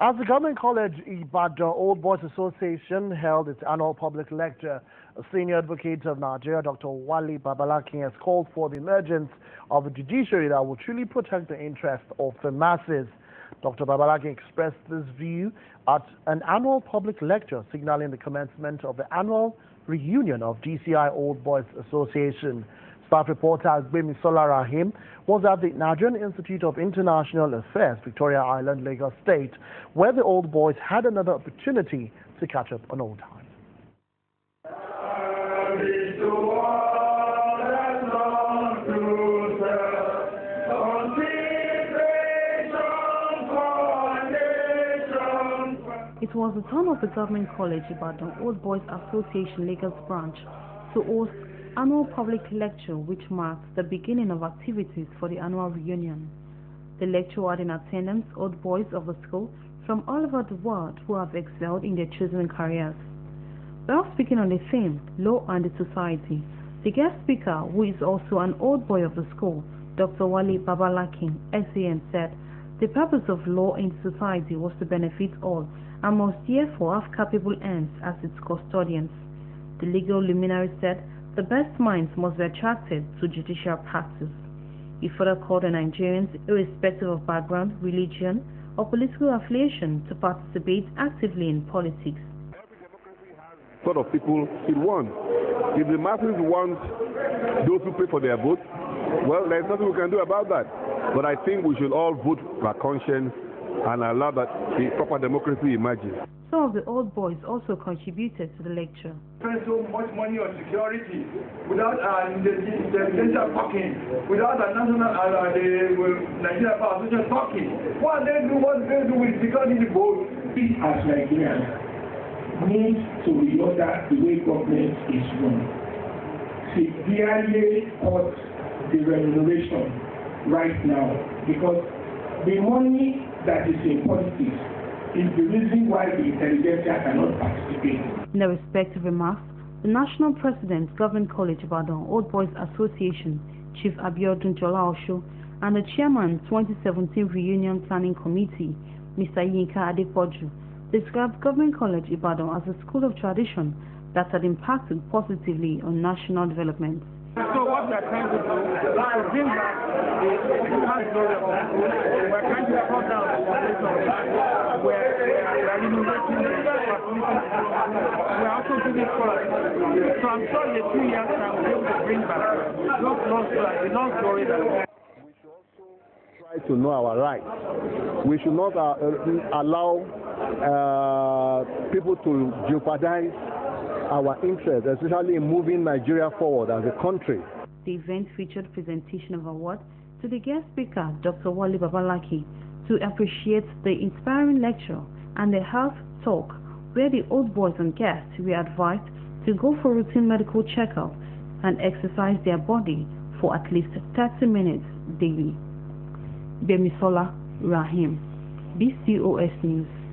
As the Government College Ibadan Old Boys Association held its annual public lecture, a senior advocate of Nigeria, Dr. Wale Babalakin, has called for the emergence of a judiciary that will truly protect the interests of the masses. Dr. Babalakin expressed this view at an annual public lecture, signaling the commencement of the annual reunion of GCI Old Boys Association. Staff reporter Bimi Solar Rahim was at the Nigerian Institute of International Affairs, Victoria Island, Lagos State, where the old boys had another opportunity to catch up on old times. It was the turn of the Government College Ibadan Old Boys Association Lagos branch to host annual public lecture, which marks the beginning of activities for the annual reunion. The lecture had in attendance old boys of the school from all over the world who have excelled in their chosen careers. While speaking on the theme, Law and the Society, the guest speaker, who is also an old boy of the school, Dr. Wale Babalakin, SAN, said the purpose of law in society was to benefit all and must therefore have capable hands as its custodians. The legal luminary said the best minds must be attracted to judicial practice. He further called on Nigerians, irrespective of background, religion, or political affiliation, to participate actively in politics. Sort of people should want. If the masses want those who pay for their vote, well, there's nothing we can do about that. But I think we should all vote by conscience and allow that the proper democracy emerges. Some of the old boys also contributed to the lecture. Spend so much money on security without the talking, without the national Nigerian power social talking. What they do is because in the vote. We as Nigerians need to reorder the way government is run. Severely cut the remuneration right now because the money that is in politics is the reason why the intelligentsia cannot participate. In their respective remarks, the National President, Government College Ibadan Old Boys Association, Chief Abiyodun Jolaosho, and the Chairman 2017 Reunion Planning Committee, Mr. Yinka Adepodju, described Government College Ibadan as a school of tradition that had impacted positively on national development. So what we are trying to do is bring back the past glory of our school. We are trying to cut down the population of the school. We are innovating the facilities of the school. We are also giving scholars. So I'm sure in a few years' time we will be able to bring back the lost glory that we have. We should also try to know our rights. We should not allow people to jeopardize our interest, especially in moving Nigeria forward as a country. The event featured presentation of awards to the guest speaker, Dr. Wale Babalakin, to appreciate the inspiring lecture and the health talk, where the old boys and guests were advised to go for routine medical checkup and exercise their body for at least 30 minutes daily. Bimi Solar Rahim, BCOS News.